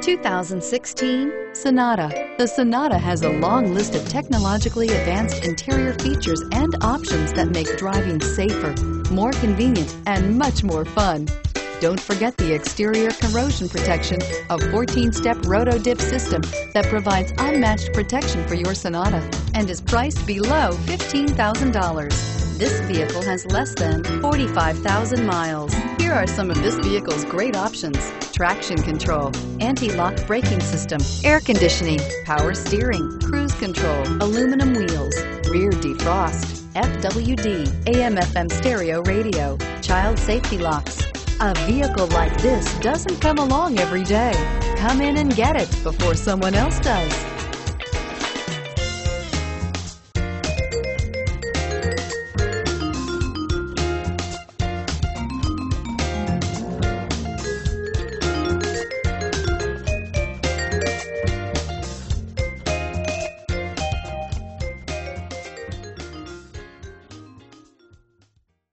2016 Sonata. The Sonata has a long list of technologically advanced interior features and options that make driving safer, more convenient, and much more fun. Don't forget the exterior corrosion protection, a 14-step roto-dip system that provides unmatched protection for your Sonata and is priced below $15,000. This vehicle has less than 45,000 miles. Here are some of this vehicle's great options: traction control, anti-lock braking system, air conditioning, power steering, cruise control, aluminum wheels, rear defrost, FWD, AM/FM stereo radio, child safety locks. A vehicle like this doesn't come along every day. Come in and get it before someone else does.